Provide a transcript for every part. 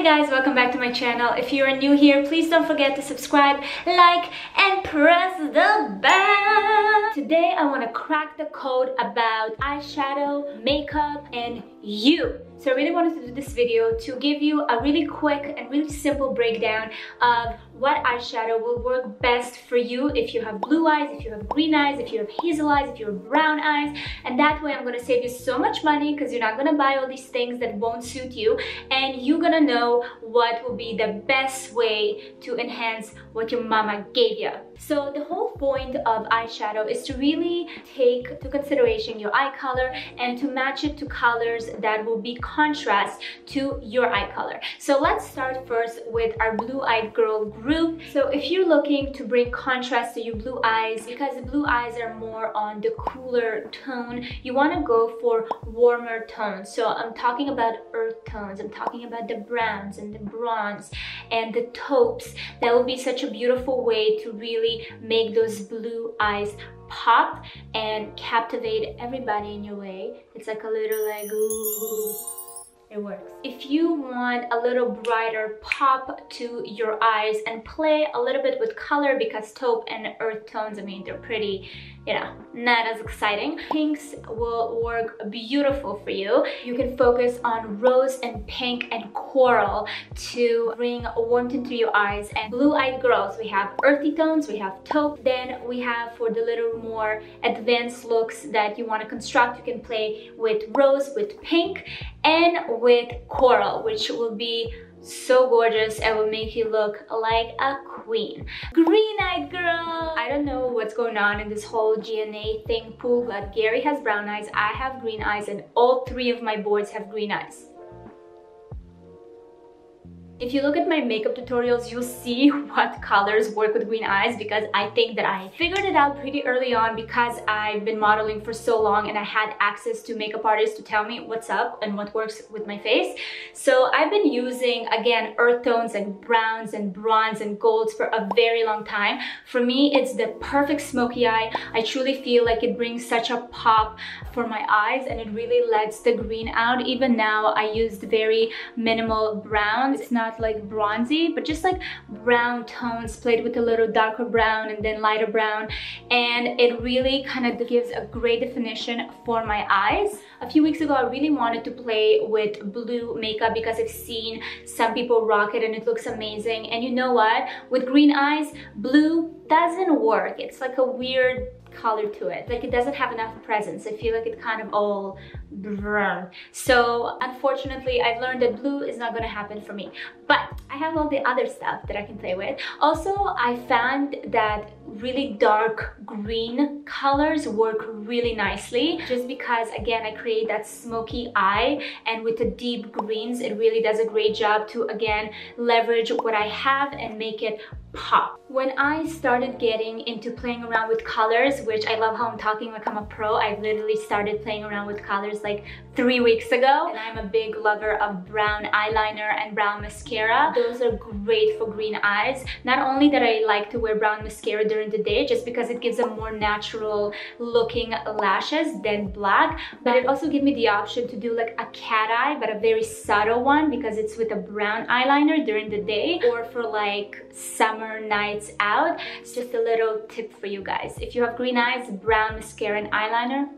Hi guys, welcome back to my channel. If you are new here, please don't forget to subscribe, like, and press the bell. Today I want to crack the code about eyeshadow, makeup, and you. So I really wanted to do this video to give you a really quick and really simple breakdown of what eyeshadow will work best for you if you have blue eyes, if you have green eyes, if you have hazel eyes, if you have brown eyes. And that way I'm going to save you so much money because you're not going to buy all these things that won't suit you, and you're going to know what will be the best way to enhance what your mama gave you. So the whole point of eyeshadow is to really take into consideration your eye color and to match it to colors that will be contrast to your eye color. So let's start first with our blue-eyed girl group. So if you're looking to bring contrast to your blue eyes, because blue eyes are more on the cooler tone, you want to go for warmer tones. So I'm talking about earth tones, I'm talking about the browns and the bronze and the taupes. That will be such a beautiful way to really make those blue eyes pop and captivate everybody in your way. It's like a little like, ooh, it works. If you want a little brighter pop to your eyes and play a little bit with color, because taupe and earth tones, I mean, they're pretty, you know, not as exciting. Pinks will work beautiful for you. You can focus on rose and pink and coral to bring warmth into your eyes. And blue-eyed girls, we have earthy tones, we have taupe. Then we have, for the little more advanced looks that you want to construct, you can play with rose, with pink, and with coral, which will be so gorgeous and will make you look like a queen. Green-eyed girl, I don't know what's going on in this whole GNA thing pool, but Gary has brown eyes, I have green eyes, and all three of my boards have green eyes. If you look at my makeup tutorials, you'll see what colors work with green eyes, because I think that I figured it out pretty early on, because I've been modeling for so long and I had access to makeup artists to tell me what's up and what works with my face. So I've been using, again, earth tones and browns and bronze and golds for a very long time. For me, it's the perfect smoky eye. I truly feel like it brings such a pop for my eyes and it really lets the green out. Even now, I used very minimal browns. It's not like bronzy, but just like brown tones played with a little darker brown and then lighter brown, and it really kind of gives a great definition for my eyes. A few weeks ago, I really wanted to play with blue makeup because I've seen some people rock it and it looks amazing. And you know what, with green eyes, blue doesn't work. It's like a weird color to it, like it doesn't have enough presence. I feel like it kind of all brrr. So unfortunately, I've learned that blue is not going to happen for me, but I have all the other stuff that I can play with. Also, I found that really dark green colors work really nicely, just because, again, I create that smoky eye, and with the deep greens, it really does a great job to, again, leverage what I have and make it pop. When I started getting into playing around with colors, which I love how I'm talking like I'm a pro, I literally started playing around with colors like 3 weeks ago, and I'm a big lover of brown eyeliner and brown mascara. Those are great for green eyes. Not only that I like to wear brown mascara during the day, just because it gives a more natural looking lashes than black, but it also gave me the option to do like a cat eye, but a very subtle one, because it's with a brown eyeliner during the day, or for like summer nights out. It's just a little tip for you guys. If you have green eyes, brown mascara and eyeliner.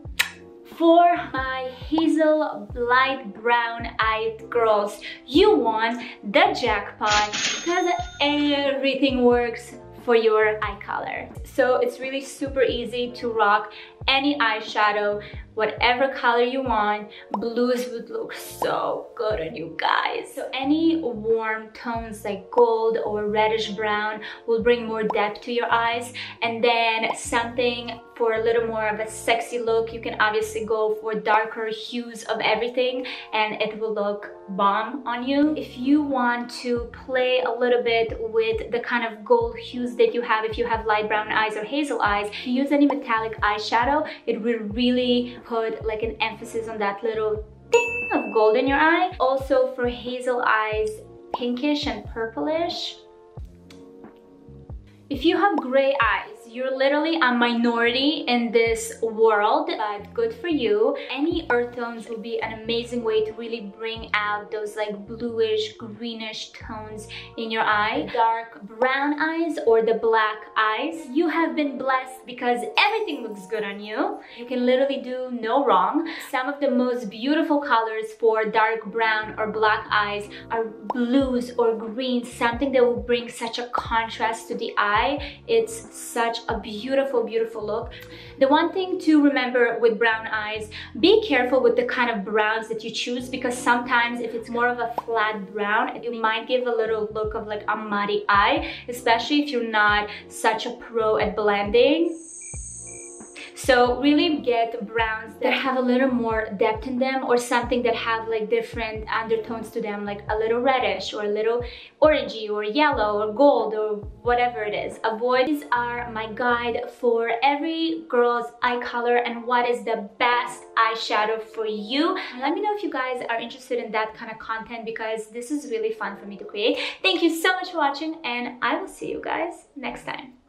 For my hazel, light brown-eyed girls, you want the jackpot, because everything works for your eye color. So it's really super easy to rock any eyeshadow, whatever color you want. Blues would look so good on you guys. So any warm tones like gold or reddish brown will bring more depth to your eyes. And then something for a little more of a sexy look, you can obviously go for darker hues of everything and it will look bomb on you. If you want to play a little bit with the kind of gold hues that you have, if you have light brown eyes or hazel eyes, if you use any metallic eyeshadow, it will really put like an emphasis on that little thing of gold in your eye. Also for hazel eyes, pinkish and purplish. If you have gray eyes, You're literally a minority in this world, but good for you. Any earth tones will be an amazing way to really bring out those like bluish, greenish tones in your eye. Dark brown eyes or the black eyes. You have been blessed because everything looks good on you. You can literally do no wrong. Some of the most beautiful colors for dark brown or black eyes are blues or greens, something that will bring such a contrast to the eye. It's such a beautiful, beautiful look. The one thing to remember with brown eyes, be careful with the kind of browns that you choose, because sometimes if it's more of a flat brown, you might give a little look of like a muddy eye, especially if you're not such a pro at blending. So really get browns that have a little more depth in them, or something that have like different undertones to them, like a little reddish or a little orangey or yellow or gold or whatever it is. Avoid. These are my guide for every girl's eye color and what is the best eyeshadow for you. Let me know if you guys are interested in that kind of content, because this is really fun for me to create. Thank you so much for watching, and I will see you guys next time.